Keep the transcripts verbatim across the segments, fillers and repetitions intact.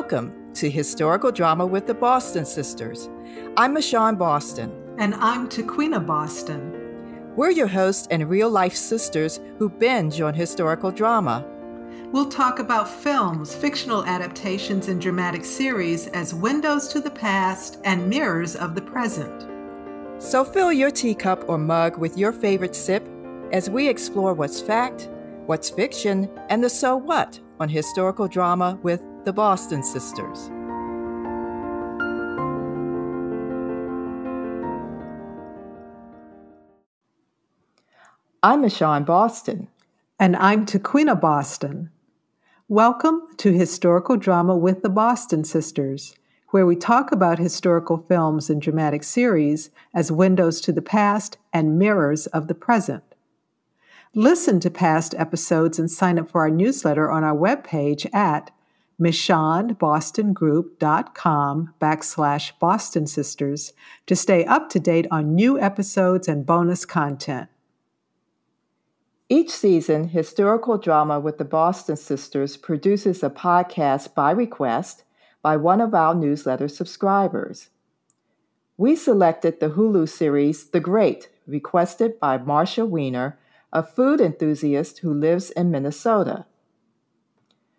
Welcome to Historical Drama with the Boston Sisters. I'm Michon Boston. And I'm Tequina Boston. We're your hosts and real-life sisters who binge on historical drama. We'll talk about films, fictional adaptations, and dramatic series as windows to the past and mirrors of the present. So fill your teacup or mug with your favorite sip as we explore what's fact, what's fiction, and the so what on Historical Drama with the Boston Sisters. I'm Michon Boston. And I'm Tequina Boston. Welcome to Historical Drama with the Boston Sisters, where we talk about historical films and dramatic series as windows to the past and mirrors of the present. Listen to past episodes and sign up for our newsletter on our webpage at mishan boston group dot com backslash Boston Sisters to stay up to date on new episodes and bonus content. Each season, Historical Drama with the Boston Sisters produces a podcast by request by one of our newsletter subscribers. We selected the Hulu series The Great, requested by Marsha Weiner, a food enthusiast who lives in Minnesota.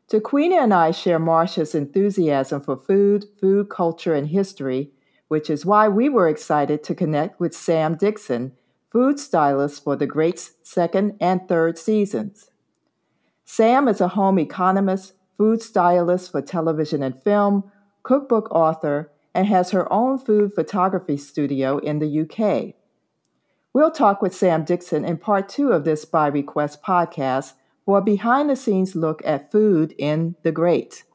Tequina and I share Marsha's enthusiasm for food, food culture, and history, which is why we were excited to connect with Sam Dixon, food stylist for The Great's second and third seasons. Sam is a home economist, food stylist for television and film, cookbook author, and has her own food photography studio in the U K. We'll talk with Sam Dixon in part two of this By Request podcast for a behind-the-scenes look at food in The Great.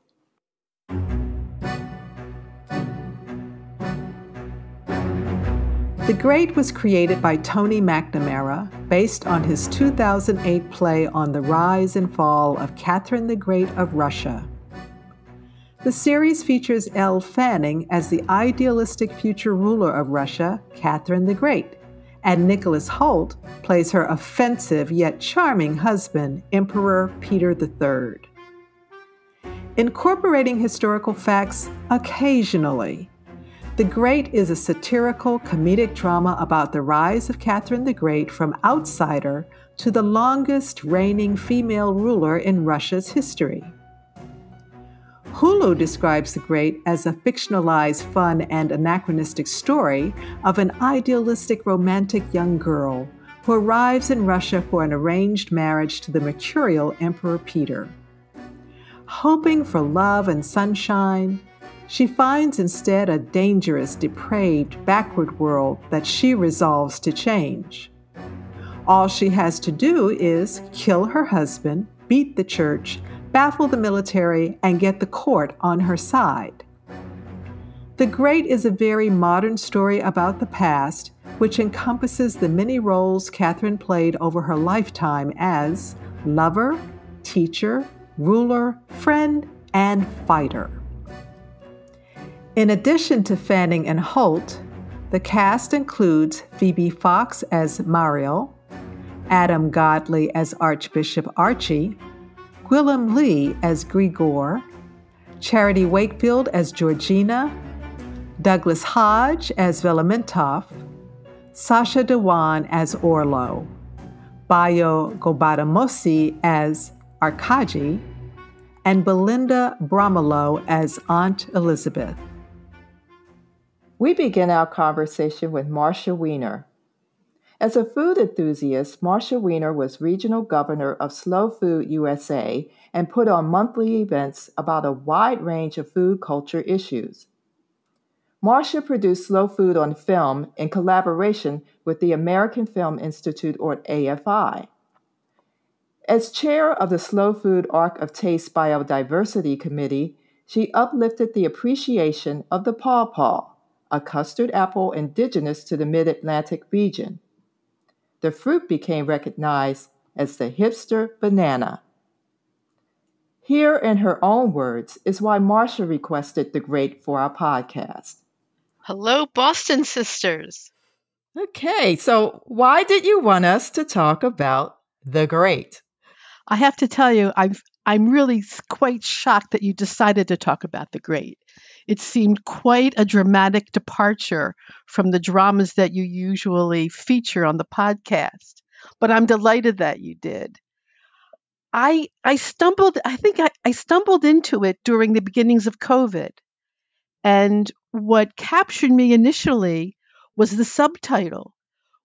The Great was created by Tony McNamara based on his two thousand eight play on the rise and fall of Catherine the Great of Russia. The series features Elle Fanning as the idealistic future ruler of Russia, Catherine the Great, and Nicholas Hoult plays her offensive yet charming husband, Emperor Peter the Third. Incorporating historical facts occasionally, The Great is a satirical, comedic drama about the rise of Catherine the Great from outsider to the longest reigning female ruler in Russia's history. Hulu describes The Great as a fictionalized, fun, and anachronistic story of an idealistic, romantic young girl who arrives in Russia for an arranged marriage to the mercurial Emperor Peter. Hoping for love and sunshine, she finds instead a dangerous, depraved, backward world that she resolves to change. All she has to do is kill her husband, beat the church, baffle the military, and get the court on her side. The Great is a very modern story about the past, which encompasses the many roles Catherine played over her lifetime as lover, teacher, ruler, friend, and fighter. In addition to Fanning and Holt, the cast includes Phoebe Fox as Mariel, Adam Godley as Archbishop Archie, Gwilym Lee as Grigor, Charity Wakefield as Georgina, Douglas Hodge as Velimentov, Sasha Dewan as Orlo, Bayo Gobadamosi as Arkady, and Belinda Bramelow as Aunt Elizabeth. We begin our conversation with Marsha Weiner. As a food enthusiast, Marsha Weiner was regional governor of Slow Food U S A and put on monthly events about a wide range of food culture issues. Marsha produced Slow Food on film in collaboration with the American Film Institute, or A F I. As chair of the Slow Food Arc of Taste Biodiversity Committee, she uplifted the appreciation of the pawpaw, a custard apple indigenous to the mid-Atlantic region. The fruit became recognized as the hipster banana. Here, in her own words, is why Marsha requested The Great for our podcast. Hello, Boston Sisters. Okay, so why did you want us to talk about The Great? I have to tell you, I'm I'm really quite shocked that you decided to talk about The Great. It seemed quite a dramatic departure from the dramas that you usually feature on the podcast, but I'm delighted that you did. I I stumbled, I think I, I stumbled into it during the beginnings of COVID. And what captured me initially was the subtitle,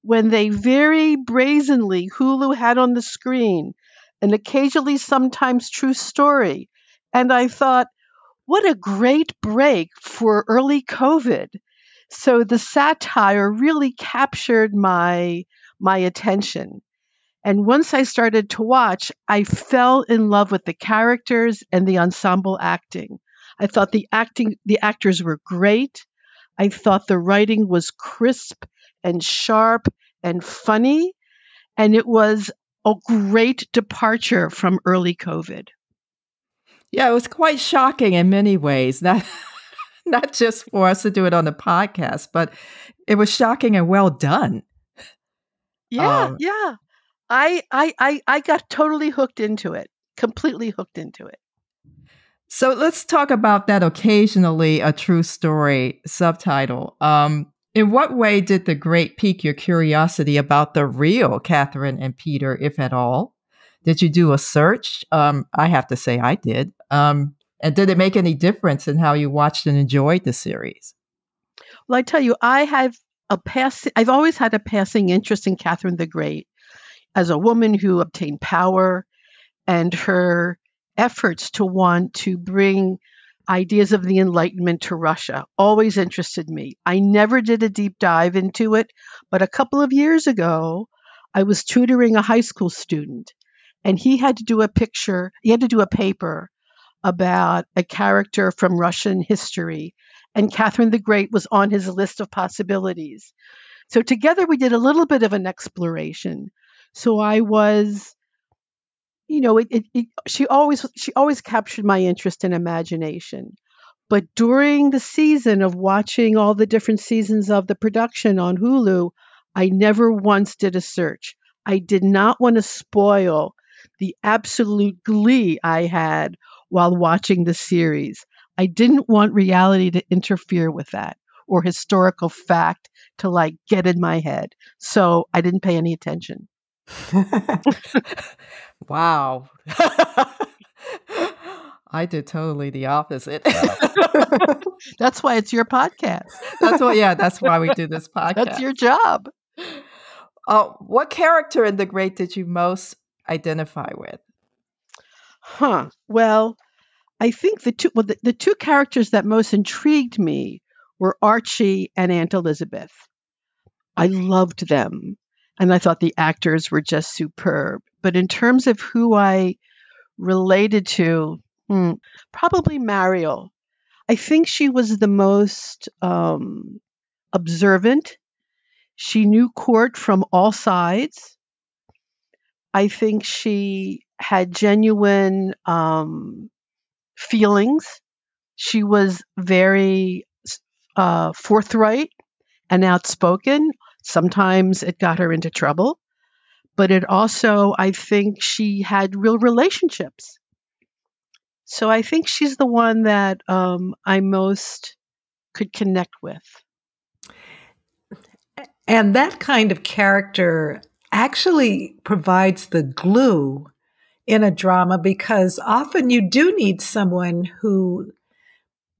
when they very brazenly, Hulu had on the screen, an occasionally sometimes true story. And I thought, what a great break for early COVID. So the satire really captured my, my attention. And once I started to watch, I fell in love with the characters and the ensemble acting. I thought the acting, the actors were great. I thought the writing was crisp and sharp and funny. And it was a great departure from early COVID. Yeah, it was quite shocking in many ways. Not, not just for us to do it on the podcast, but it was shocking and well done. Yeah, um, yeah. I, I, I, I got totally hooked into it, completely hooked into it. So let's talk about that occasionally a true story subtitle. Um, in what way did The Great pique your curiosity about the real Catherine and Peter, if at all? Did you do a search? Um, I have to say I did. Um, and did it make any difference in how you watched and enjoyed the series? Well, I tell you, I have a pass- I've always had a passing interest in Catherine the Great as a woman who obtained power, and her efforts to want to bring ideas of the Enlightenment to Russia always interested me. I never did a deep dive into it, but a couple of years ago, I was tutoring a high school student, and he had to do a picture, he had to do a paper about a character from Russian history, and Catherine the Great was on his list of possibilities. So together we did a little bit of an exploration. So I was, you know, it, it, it, she always she always captured my interest and imagination. But during the season of watching all the different seasons of the production on Hulu, I never once did a search. I did not want to spoil the absolute glee I had while watching the series. I didn't want reality to interfere with that, or historical fact to like get in my head. So I didn't pay any attention. Wow. I did totally the opposite. That's why it's your podcast. That's why, yeah, that's why we do this podcast. That's your job. Uh, what character in The Great did you most identify with? Huh. Well, I think the two, well, the, the two characters that most intrigued me were Archie and Aunt Elizabeth. I loved them. And I thought the actors were just superb. But in terms of who I related to, hmm, probably Mariel. I think she was the most um, observant. She knew court from all sides. I think she had genuine um, feelings. She was very uh, forthright and outspoken. Sometimes it got her into trouble, but it also, I think she had real relationships. So I think she's the one that um, I most could connect with. And that kind of character actually provides the glue in a drama, because often you do need someone who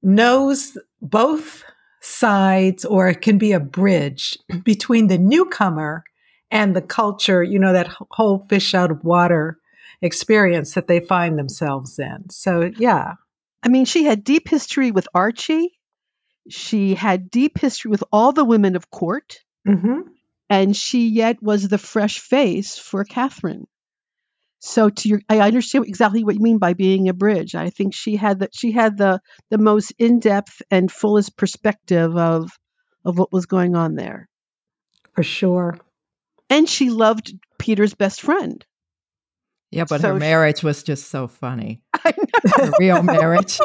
knows both sides, or it can be a bridge between the newcomer and the culture, you know, that whole fish out of water experience that they find themselves in. So, yeah. I mean, she had deep history with Archie. She had deep history with all the women of court. Mm-hmm. And she yet was the fresh face for Catherine. So to your, I understand exactly what you mean by being a bridge. I think she had that she had the the most in-depth and fullest perspective of of what was going on there. For sure. And she loved Peter's best friend. Yeah, but so her marriage she, was just so funny. I know. Her real marriage.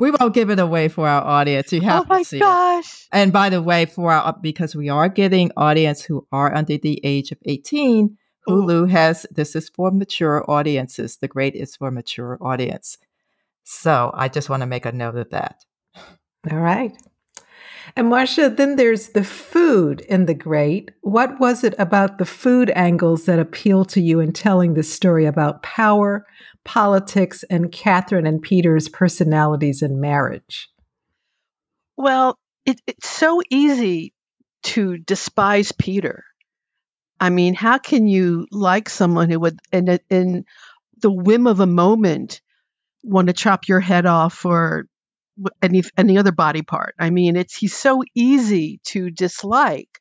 We won't give it away for our audience. You have oh to see gosh. It. And by the way, for our because we are getting audience who are under the age of eighteen. Hulu has, this is for mature audiences. The Great is for mature audience. So I just want to make a note of that. All right. And Marsha, then there's the food in The Great. What was it about the food angles that appealed to you in telling this story about power, politics, and Catherine and Peter's personalities and marriage? Well, it, it's so easy to despise Peter. I mean, how can you like someone who would, in, in the whim of a moment, want to chop your head off or any any other body part? I mean, it's he's so easy to dislike.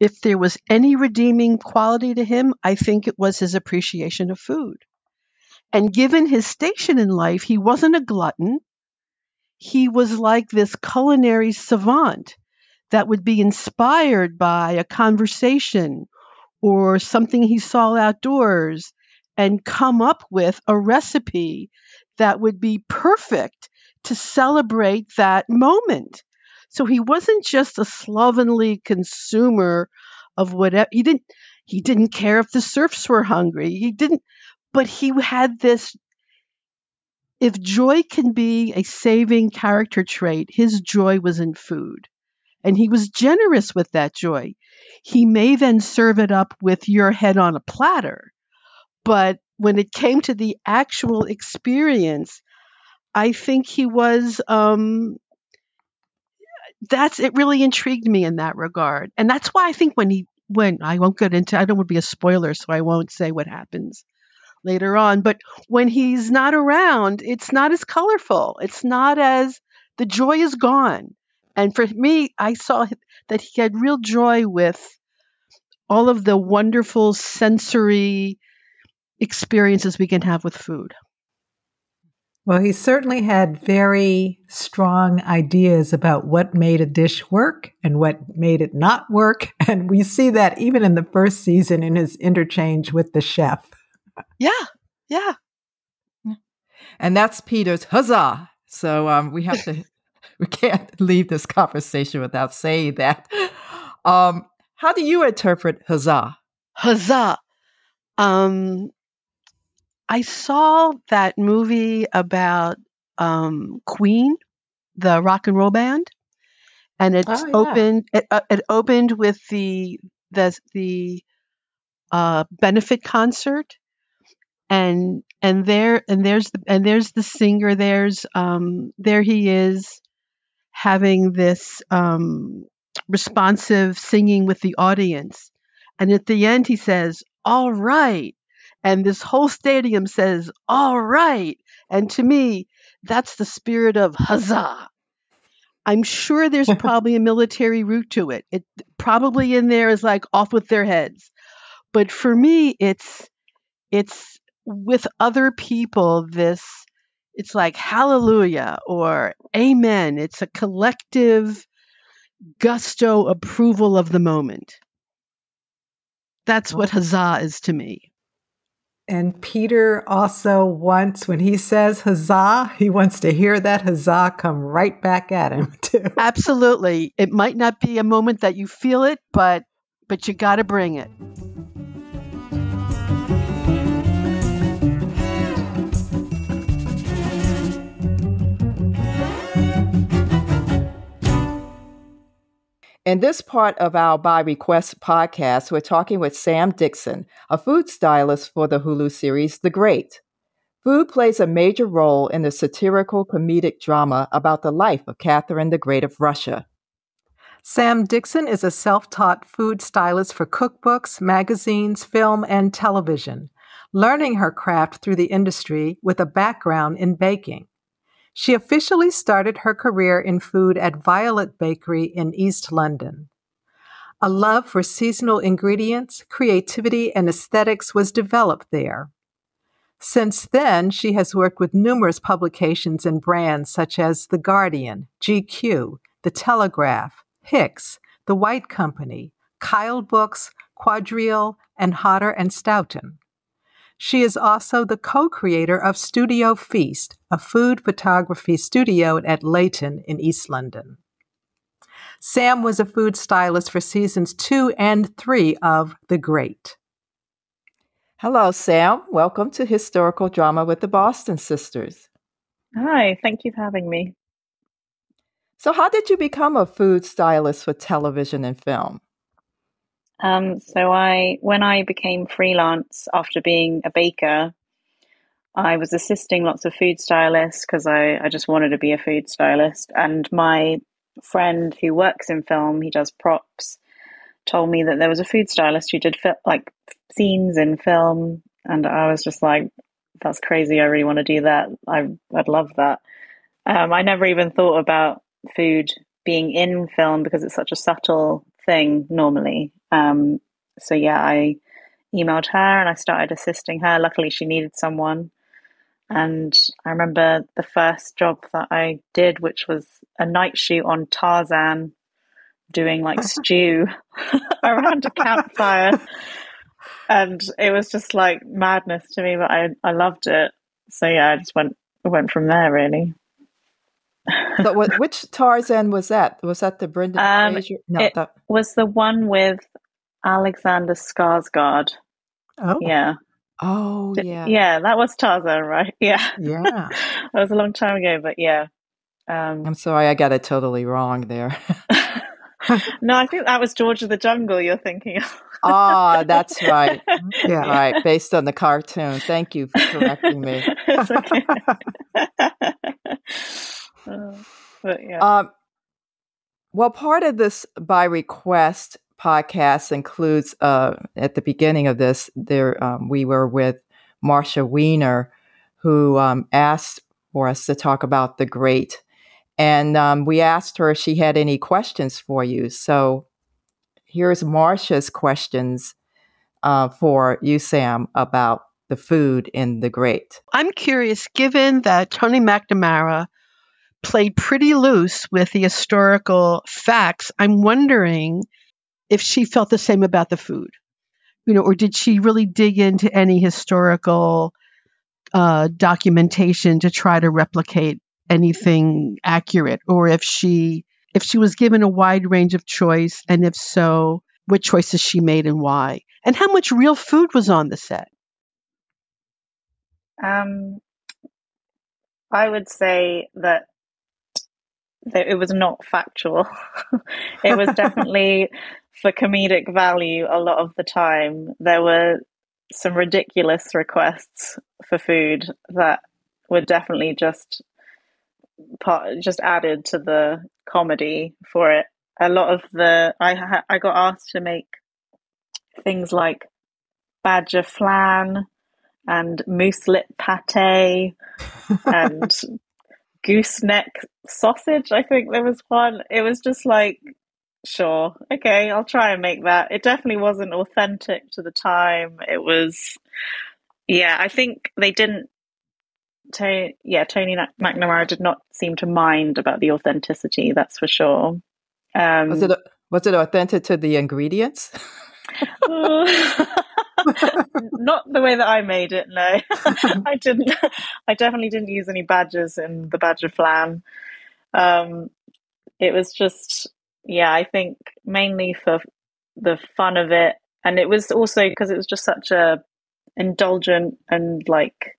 If there was any redeeming quality to him, I think it was his appreciation of food. And given his station in life, he wasn't a glutton. He was like this culinary savant that would be inspired by a conversation or something he saw outdoors and come up with a recipe that would be perfect to celebrate that moment. So he wasn't just a slovenly consumer of whatever. He didn't, he didn't care if the serfs were hungry. He didn't, but he had this, if joy can be a saving character trait, his joy was in food. And he was generous with that joy. He may then serve it up with your head on a platter. But when it came to the actual experience, I think he was, um, that's, it really intrigued me in that regard. And that's why I think when he, when, I won't get into, I don't want to be a spoiler, so I won't say what happens later on. But when he's not around, it's not as colorful. It's not as, the joy is gone. And for me, I saw that he had real joy with all of the wonderful sensory experiences we can have with food. Well, he certainly had very strong ideas about what made a dish work and what made it not work. And we see that even in the first season in his interchange with the chef. Yeah, yeah. And that's Peter's huzzah. So um, we have to... We can't leave this conversation without saying that. Um, how do you interpret huzzah? Huzzah. Um, I saw that movie about um, Queen, the rock and roll band, and it's oh, yeah. opened. It, uh, it opened with the the the uh, benefit concert, and and there and there's the and there's the singer. There's um, there he is, having this um, responsive singing with the audience. And at the end, he says, all right. And this whole stadium says, all right. And to me, that's the spirit of huzzah. I'm sure there's probably a military root to it. It probably in there is like off with their heads. But for me, it's it's with other people, this it's like hallelujah or amen. It's a collective gusto approval of the moment. That's what huzzah is to me. And Peter also wants, when he says huzzah, he wants to hear that huzzah come right back at him too. Absolutely. It might not be a moment that you feel it, but but you got to bring it. In this part of our By Request podcast, we're talking with Sam Dixon, a food stylist for the Hulu series The Great. Food plays a major role in the satirical comedic drama about the life of Catherine the Great of Russia. Sam Dixon is a self-taught food stylist for cookbooks, magazines, film, and television, learning her craft through the industry with a background in baking. She officially started her career in food at Violet Bakery in East London. A love for seasonal ingredients, creativity, and aesthetics was developed there. Since then, she has worked with numerous publications and brands such as The Guardian, G Q, The Telegraph, Hicks, The White Company, Kyle Books, Quadrille, and Hodder and Stoughton. She is also the co-creator of Studio Feast, a food photography studio at Leyton in East London. Sam was a food stylist for seasons two and three of The Great. Hello, Sam. Welcome to Historical Drama with the Boston Sisters. Hi, thank you for having me. So how did you become a food stylist for television and film? Um, so I, when I became freelance after being a baker, I was assisting lots of food stylists because I, I just wanted to be a food stylist. And my friend who works in film, he does props, told me that there was a food stylist who did like scenes in film, and I was just like, that's crazy, I really want to do that, I, I'd love that. Um, I never even thought about food being in film because it's such a subtle thing normally. Um, so yeah, I emailed her and I started assisting her. Luckily she needed someone. And I remember the first job that I did, which was a night shoot on Tarzan, doing like stew around a campfire. And it was just like madness to me, but I, I loved it. So yeah, I just went went from there really. So what, which Tarzan was that? Was that the Brendan um, Fraser? No, it that... was the one with Alexander Skarsgard. Oh. Yeah. Oh, yeah. Yeah, that was Tarzan, right? Yeah. Yeah. That was a long time ago, but yeah. Um, I'm sorry, I got it totally wrong there. No, I think that was George of the Jungle you're thinking of. Ah, oh, that's right. Yeah. Right, based on the cartoon. Thank you for correcting me. It's okay. uh, but yeah. Um, well, part of this By Request podcast includes, uh, at the beginning of this, there um, we were with Marsha Weiner, who um, asked for us to talk about The Great. And um, we asked her if she had any questions for you. So here's Marsha's questions uh, for you, Sam, about the food in The Great. I'm curious, given that Tony McNamara played pretty loose with the historical facts, I'm wondering if she felt the same about the food, you know, or did she really dig into any historical uh, documentation to try to replicate anything accurate, or if she if she was given a wide range of choice, and if so, what choices she made and why, and how much real food was on the set? Um, I would say that it was not factual. It was definitely for comedic value a lot of the time. There were some ridiculous requests for food that were definitely just part, just added to the comedy for it. A lot of the, I ha I got asked to make things like badger flan and mooselet pate and gooseneck sausage. I think there was one. It was just like, sure, okay, I'll try and make that. It definitely wasn't authentic to the time. It was, yeah, I think they didn't, Tony, yeah, Tony McNamara did not seem to mind about the authenticity, that's for sure. Um, was, it, was it authentic to the ingredients? Not the way that I made it, no. I didn't. I definitely didn't use any badgers in the badger flan. Um, it was just, yeah, I think mainly for the fun of it. And it was also because it was just such a indulgent and like,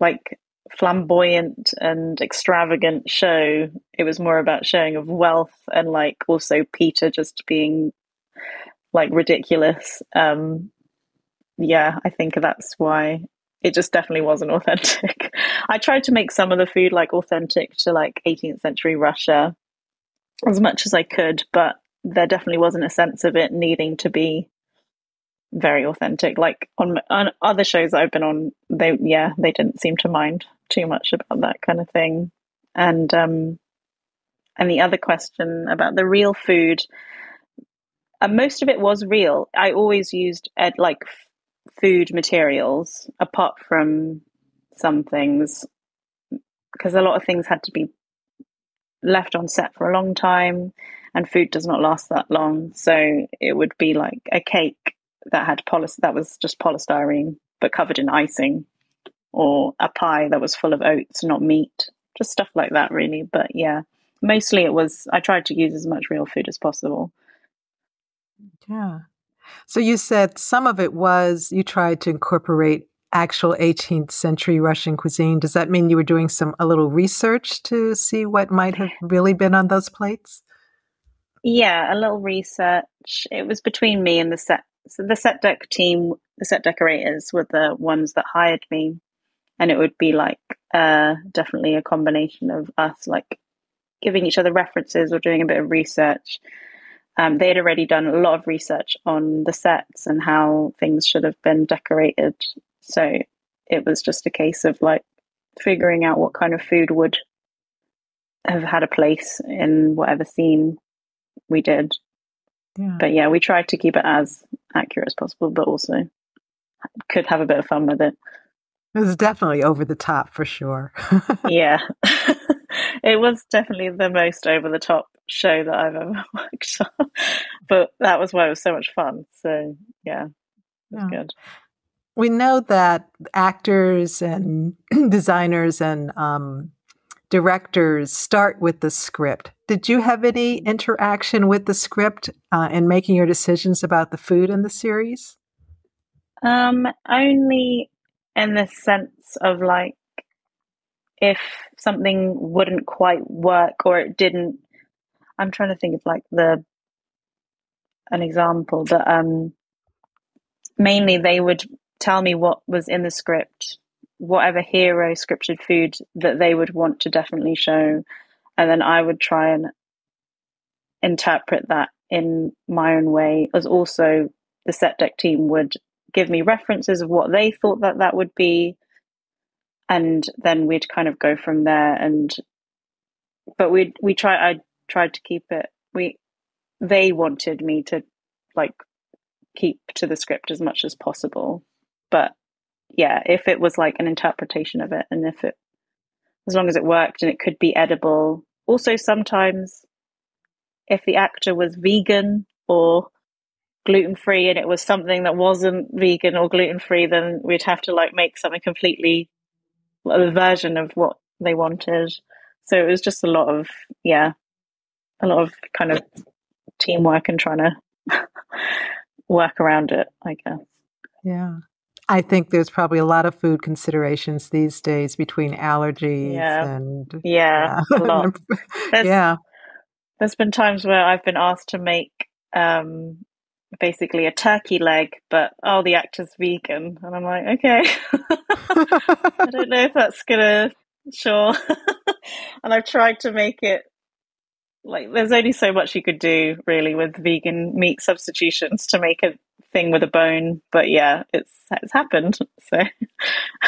like flamboyant and extravagant show. It was more about showing of wealth and like also Peter just being like ridiculous. Um, yeah, I think that's why it just definitely wasn't authentic. I tried to make some of the food like authentic to like eighteenth century Russia as much as I could, but there definitely wasn't a sense of it needing to be very authentic. Like on, on other shows that I've been on, they yeah they didn't seem to mind too much about that kind of thing. And um and the other question about the real food, uh, most of it was real. I always used ed, like food materials apart from some things, because a lot of things had to be left on set for a long time and food does not last that long, so it would be like a cake that had poly that was just polystyrene but covered in icing, or a pie that was full of oats, not meat, just stuff like that really. But yeah, mostly it was, I tried to use as much real food as possible. Yeah. So you said some of it was you tried to incorporate actual eighteenth century Russian cuisine. Does that mean you were doing some a little research to see what might have really been on those plates? Yeah, a little research. It was between me and the set. So the set dec team, the set decorators were the ones that hired me. And it would be like uh, definitely a combination of us like giving each other references or doing a bit of research. Um, they had already done a lot of research on the sets and how things should have been decorated. So it was just a case of like figuring out what kind of food would have had a place in whatever scene we did. Yeah. But yeah, we tried to keep it as accurate as possible, but also could have a bit of fun with it. It was definitely over the top for sure. Yeah. It was definitely the most over the top show that I've ever worked on. But that was why it was so much fun. So yeah, it was yeah. good. We know that actors and designers and um, directors start with the script. Did you have any interaction with the script uh, in making your decisions about the food in the series? Um, only in the sense of like, if something wouldn't quite work or it didn't, I'm trying to think of like the, an example, but um, mainly they would tell me what was in the script, whatever hero scripted food that they would want to definitely show. And then I would try and interpret that in my own way, as also the set deck team would give me references of what they thought that that would be. And then we'd kind of go from there. And, but we, we try, I tried to keep it, we, they wanted me to like keep to the script as much as possible. But yeah, if it was like an interpretation of it, and if it, as long as it worked and it could be edible. Also, sometimes if the actor was vegan or gluten-free and it was something that wasn't vegan or gluten-free, then we'd have to like make something completely a version of what they wanted. So it was just a lot of, yeah, a lot of kind of teamwork and trying to work around it, I guess. Yeah. I think there's probably a lot of food considerations these days between allergies yeah. and yeah, yeah. A lot. There's, yeah, there's been times where I've been asked to make um, basically a turkey leg, but oh, the actor's vegan, and I'm like, okay, I don't know if that's gonna sure. And I've tried to make it like there's only so much you could do really with vegan meat substitutions to make it. Thing with a bone, but yeah, it's it's happened. So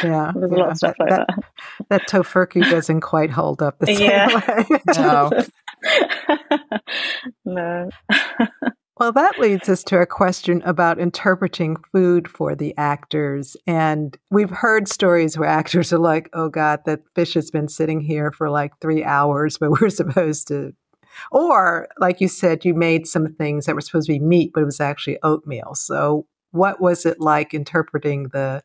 yeah, there's a yeah, lot of stuff that, like that. That, that tofurkey doesn't quite hold up the same yeah. way. No. No. Well, that leads us to a question about interpreting food for the actors. And we've heard stories where actors are like, "Oh God, that fish has been sitting here for like three hours, but we're supposed to." Or, like you said, you made some things that were supposed to be meat, but it was actually oatmeal. So what was it like interpreting the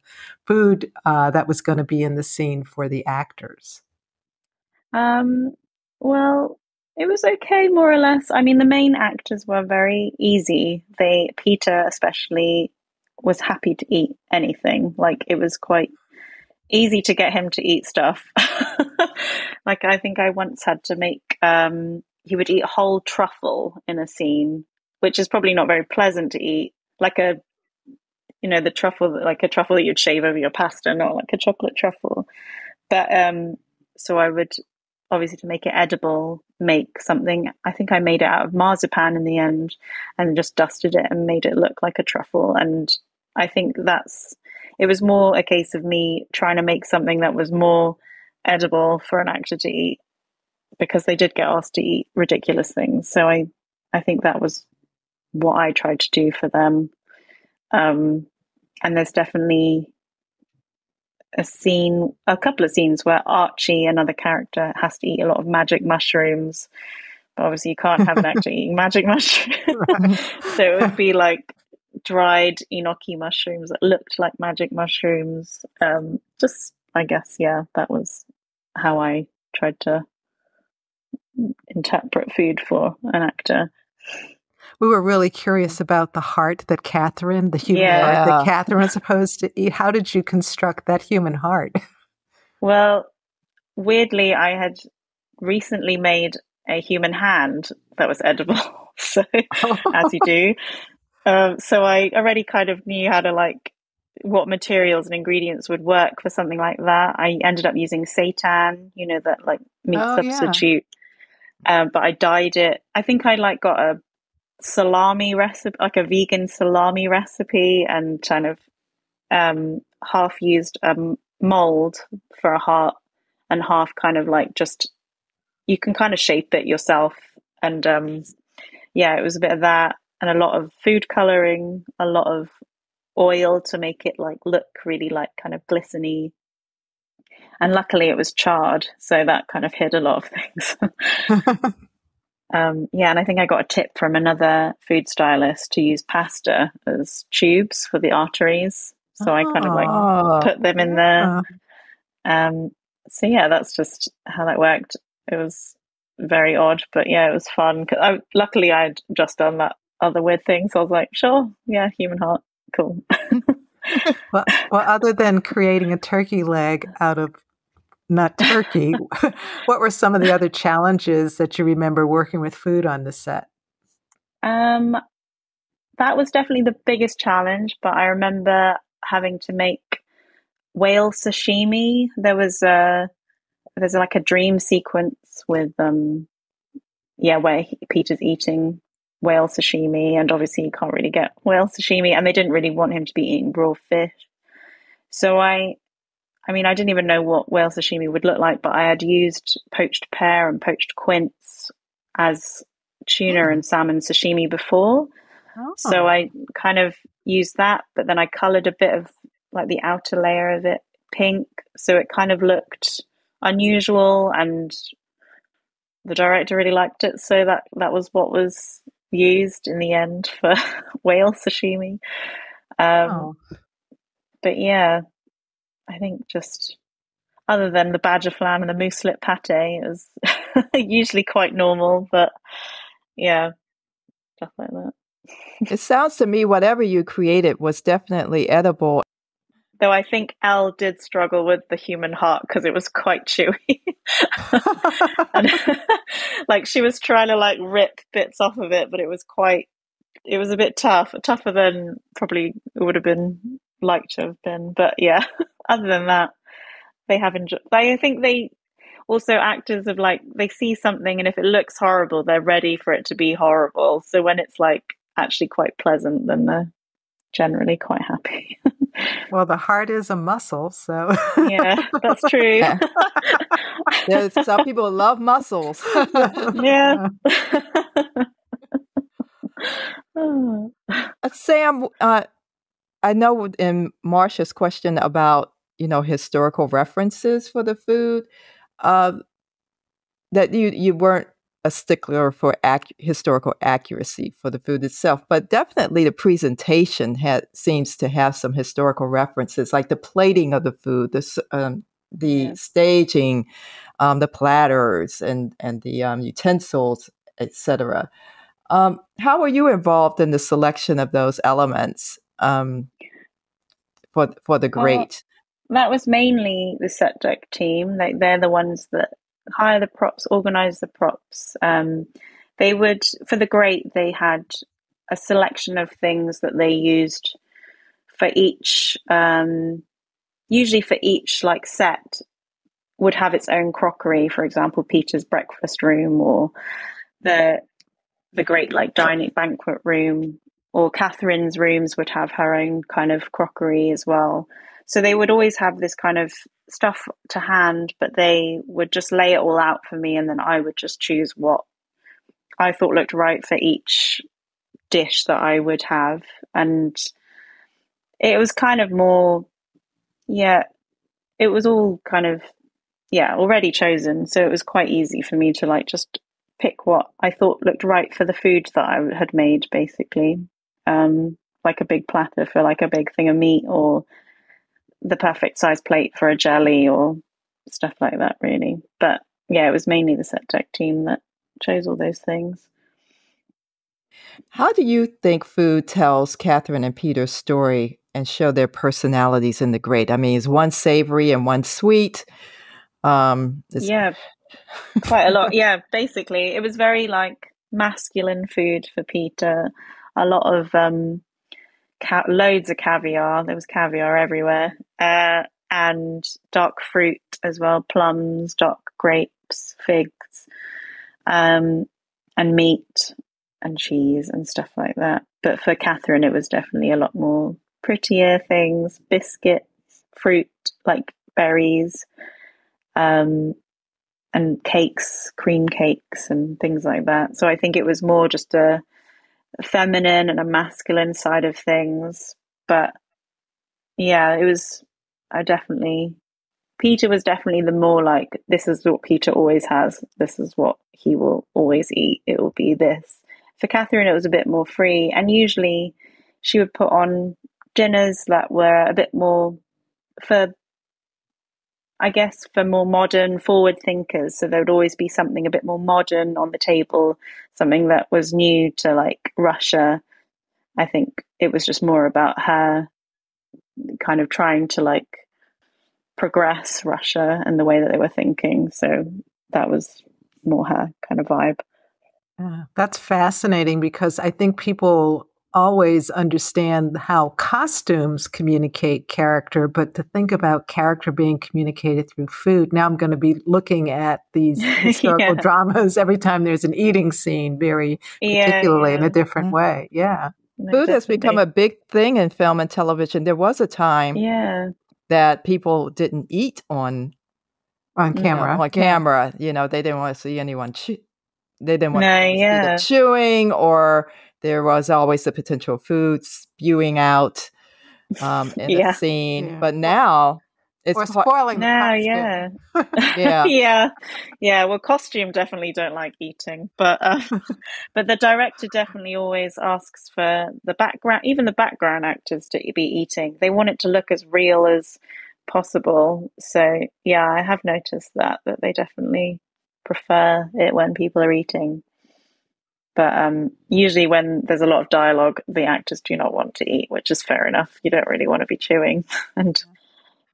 food uh, that was going to be in the scene for the actors? Um, well, it was okay, more or less. I mean, the main actors were very easy. They, Peter especially, was happy to eat anything. Like, it was quite easy to get him to eat stuff. Like, I think I once had to make... Um, he would eat whole truffle in a scene, which is probably not very pleasant to eat. Like a, you know, the truffle, like a truffle that you'd shave over your pasta, not like a chocolate truffle. But um, so I would obviously, to make it edible, make something. I think I made it out of marzipan in the end and just dusted it and made it look like a truffle. And I think that's, it was more a case of me trying to make something that was more edible for an actor to eat, because they did get asked to eat ridiculous things. So I, I think that was what I tried to do for them. Um, and there's definitely a scene, a couple of scenes where Archie, another character, has to eat a lot of magic mushrooms. But obviously you can't have an actor eating magic mushrooms. Right. So it would be like dried enoki mushrooms that looked like magic mushrooms. Um, just, I guess, yeah, that was how I tried to interpret food for an actor. We were really curious about the heart that Catherine, the human yeah. heart that Catherine was supposed to eat. How did you construct that human heart? Well, weirdly, I had recently made a human hand that was edible, so oh. as you do. Um, so I already kind of knew how to, like, what materials and ingredients would work for something like that. I ended up using seitan, you know, that like meat oh, substitute. Yeah. Um, but I dyed it. I think I like got a salami recipe, like a vegan salami recipe, and kind of um, half used a um, mold for a heart and half kind of like just, you can kind of shape it yourself. And um, yeah, it was a bit of that and a lot of food coloring, a lot of oil to make it like look really like kind of glisteny, and luckily it was charred, so that kind of hid a lot of things. um yeah and I think I got a tip from another food stylist to use pasta as tubes for the arteries, so oh, I kind of like put them in yeah. there. Um so yeah, that's just how that worked. It was very odd, but yeah, it was fun because I, luckily I'd just done that other weird thing, so I was like, sure, yeah, human heart, cool. well, well, other than creating a turkey leg out of not turkey, what were some of the other challenges that you remember working with food on the set? Um, that was definitely the biggest challenge, but I remember having to make whale sashimi. There was a, there's like a dream sequence with, um, yeah, where he, Peter's eating whale sashimi, and obviously you can't really get whale sashimi, and they didn't really want him to be eating raw fish. So I, I mean, I didn't even know what whale sashimi would look like, but I had used poached pear and poached quince as tuna mm. and salmon sashimi before. Oh. So I kind of used that, but then I coloured a bit of like the outer layer of it pink, so it kind of looked unusual, and the director really liked it. So that, that was what was used in the end for whale sashimi. Um, oh. But yeah, I think just other than the badger flan and the mousselet pate, it was usually quite normal, but yeah, stuff like that. It sounds to me whatever you created was definitely edible. Though I think Elle did struggle with the human heart because it was quite chewy. And, like, she was trying to like rip bits off of it, but it was quite, it was a bit tough, tougher than probably it would have been like to have been. But yeah, other than that, they have enjoyed. I think they also, actors of like, they see something and if it looks horrible, they're ready for it to be horrible. So when it's like actually quite pleasant, then they're generally quite happy. Well, the heart is a muscle, so yeah, that's true. Yeah. Some people love muscles. Yeah. uh, Sam, uh, I know in Marsha's question about, you know, historical references for the food, uh, that you you weren't a stickler for ac historical accuracy for the food itself, but definitely the presentation had seems to have some historical references, like the plating of the food, the um, the yes. staging, um, the platters and and the um, utensils, et cetera. Um, how were you involved in the selection of those elements um, for for the great? Well, that was mainly the set deck team. Like they're the ones that hire the props, organize the props. Um, they would, for the great, they had a selection of things that they used for each, um, usually for each like set would have its own crockery, for example, Peter's breakfast room or the, the great like dining banquet room, or Catherine's rooms would have her own kind of crockery as well. So they would always have this kind of stuff to hand, but they would just lay it all out for me, and then I would just choose what I thought looked right for each dish that I would have. And it was kind of more, yeah, it was all kind of, yeah, already chosen. So it was quite easy for me to like just pick what I thought looked right for the food that I had made, basically. Um, like a big platter for like a big thing of meat, or the perfect size plate for a jelly or stuff like that, really. But yeah, it was mainly the set deck team that chose all those things. How do you think food tells Catherine and Peter's story and show their personalities in The Great? I mean, is one savory and one sweet? Um, yeah, quite a lot. Yeah, basically. It was very like masculine food for Peter. A lot of, um, ca loads of caviar. There was caviar everywhere. Uh, and dark fruit as well, plums, dark grapes, figs, um, and meat and cheese and stuff like that. But for Catherine, it was definitely a lot more prettier things, biscuits, fruit, like berries, um, and cakes, cream cakes and things like that. So I think it was more just a feminine and a masculine side of things. But yeah, it was, I definitely, Peter was definitely the more like, this is what Peter always has. This is what he will always eat. It will be this. For Catherine, it was a bit more free. And usually she would put on dinners that were a bit more for, I guess, for more modern forward thinkers. So there would always be something a bit more modern on the table, something that was new to like Russia. I think it was just more about her kind of trying to like progress Russia and the way that they were thinking. So that was more her kind of vibe. Yeah, that's fascinating, because I think people always understand how costumes communicate character, but to think about character being communicated through food, now I'm going to be looking at these historical yeah. dramas every time there's an eating scene, very particularly yeah, yeah. in a different way. Yeah. No, food definitely. Has become a big thing in film and television. There was a time yeah. that people didn't eat on on camera. You know, on camera, yeah. you know, they didn't want to see anyone chew. They didn't want no, to yeah. see chewing, or there was always the potential food spewing out um, in yeah. the scene. Yeah. But now it's or spoiling. Now, yeah, yeah, yeah, yeah. Well, costume definitely don't like eating, but um, but the director definitely always asks for the background, even the background actors, to be eating. They want it to look as real as possible. So yeah, I have noticed that that they definitely prefer it when people are eating. But um, usually when there's a lot of dialogue, the actors do not want to eat, which is fair enough. You don't really want to be chewing and.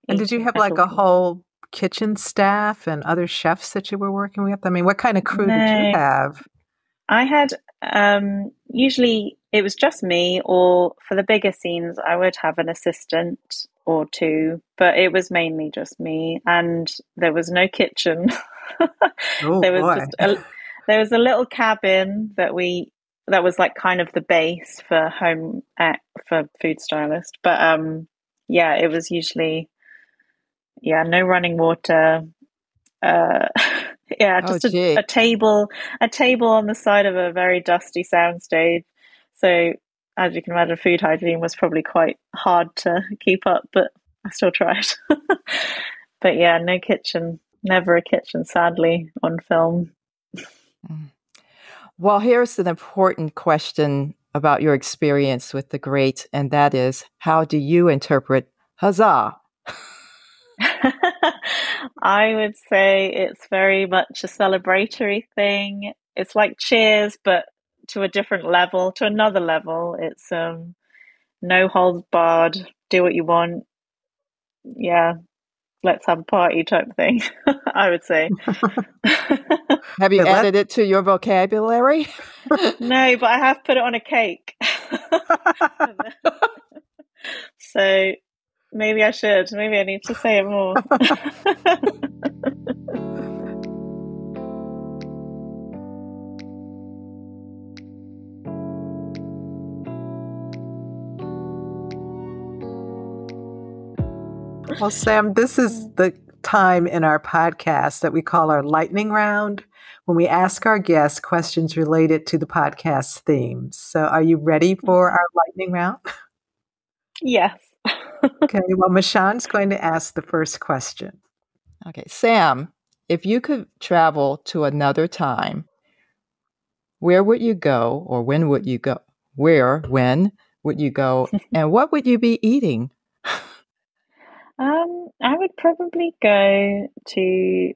And did you have like a whole kitchen staff and other chefs that you were working with? I mean, what kind of crew no, did you have? I had, um, usually it was just me, or for the bigger scenes, I would have an assistant or two, but it was mainly just me, and there was no kitchen. Oh, there was boy. just a, there was a little cabin that we, that was like kind of the base for home, uh, for food stylist. But um, yeah, it was usually... Yeah, no running water. Uh, yeah, just oh, a, a table, a table on the side of a very dusty soundstage. So, as you can imagine, food hygiene was probably quite hard to keep up, but I still tried. But yeah, no kitchen, never a kitchen, sadly, on film. Well, here's an important question about your experience with The Great, and that is, how do you interpret huzzah? I would say it's very much a celebratory thing. It's like Cheers, but to a different level, to another level. It's um, no holds barred, do what you want. Yeah, let's have a party type thing, I would say. Have you but added it to your vocabulary? No, but I have put it on a cake. So... Maybe I should. Maybe I need to say it more. Well, Sam, this is the time in our podcast that we call our lightning round, when we ask our guests questions related to the podcast theme. So are you ready for our lightning round? Yes. Okay, well, Michon's going to ask the first question. Okay, Sam, if you could travel to another time, where would you go, or when would you go? Where, when would you go, and what would you be eating? Um, I would probably go to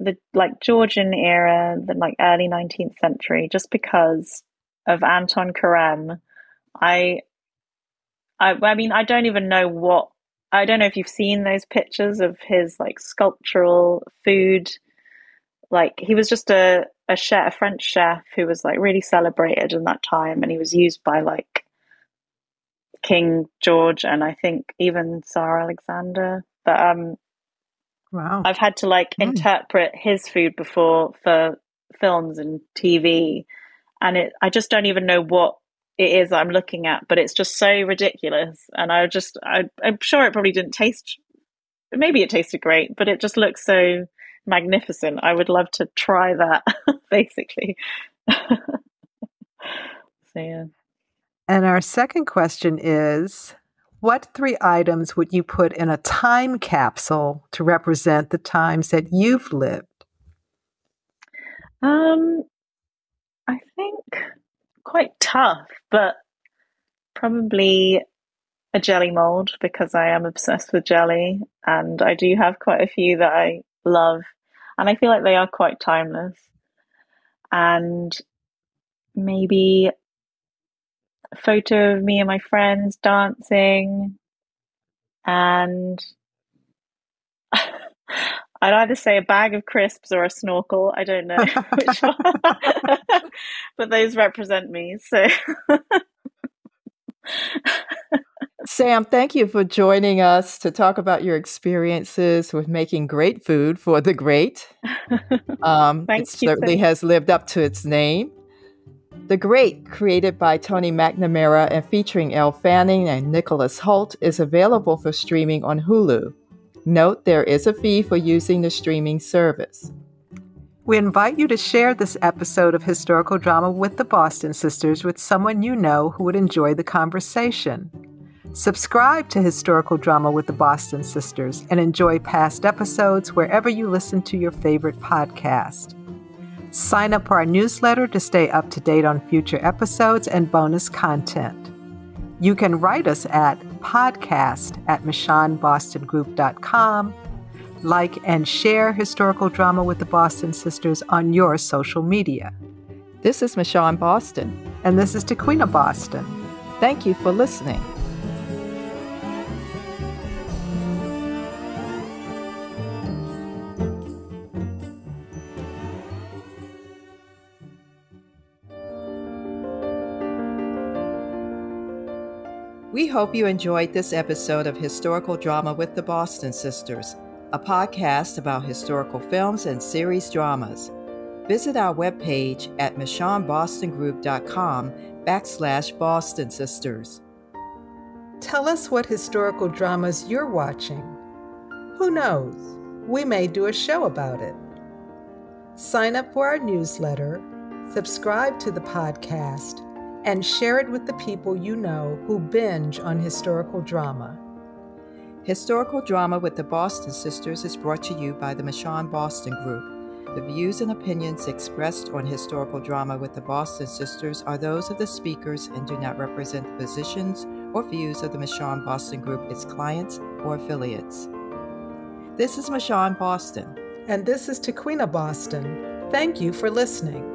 the like Georgian era, the like early nineteenth century, just because of Anton Karam. I, I, I mean, I don't even know what, I don't know if you've seen those pictures of his like sculptural food. Like he was just a, a chef, a French chef who was like really celebrated in that time. And he was used by like King George and I think even Tsar Alexander. But um, wow. I've had to like mm. interpret his food before for films and T V. And it, I just don't even know what it is I'm looking at, but it's just so ridiculous. And I just, I, I'm sure it probably didn't taste, maybe it tasted great, but it just looks so magnificent. I would love to try that, basically. So, yeah. And our second question is, what three items would you put in a time capsule to represent the times that you've lived? Um, I think quite tough, but probably a jelly mold because I am obsessed with jelly and I do have quite a few that I love and I feel like they are quite timeless. And maybe a photo of me and my friends dancing, and I'd either say a bag of crisps or a snorkel. I don't know which one. But those represent me. So, Sam, thank you for joining us to talk about your experiences with making great food for the great. Um, thank it you certainly so. Has lived up to its name. The Great, created by Tony McNamara and featuring Elle Fanning and Nicholas Hoult, is available for streaming on Hulu. Note, there is a fee for using the streaming service. We invite you to share this episode of Historical Drama with the Boston Sisters with someone you know who would enjoy the conversation. Subscribe to Historical Drama with the Boston Sisters and enjoy past episodes wherever you listen to your favorite podcast. Sign up for our newsletter to stay up to date on future episodes and bonus content. You can write us at podcast at mishan boston group dot com, like and share Historical Drama with the Boston Sisters on your social media. This is Michon Boston. And this is Tequina Boston. Thank you for listening. We hope you enjoyed this episode of Historical Drama with the Boston Sisters, a podcast about historical films and series dramas. Visit our webpage at mishan boston group dot com backslash Boston Sisters. Tell us what historical dramas you're watching. Who knows? We may do a show about it. Sign up for our newsletter, subscribe to the podcast, and share it with the people you know who binge on historical drama. Historical Drama with the Boston Sisters is brought to you by the Michon Boston Group. The views and opinions expressed on Historical Drama with the Boston Sisters are those of the speakers and do not represent the positions or views of the Michon Boston Group, its clients, or affiliates. This is Michon Boston. And this is Tequina Boston. Thank you for listening.